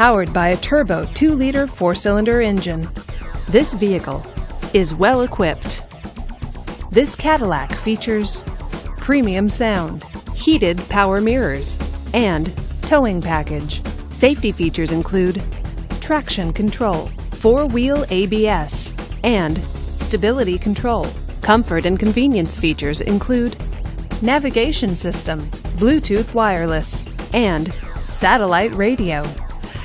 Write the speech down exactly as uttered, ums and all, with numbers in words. powered by a turbo two liter four cylinder engine. This vehicle is well equipped. This Cadillac features premium sound, heated power mirrors, and towing package. Safety features include traction control, four-wheel A B S, and stability control. Comfort and convenience features include navigation system, Bluetooth wireless, and satellite radio.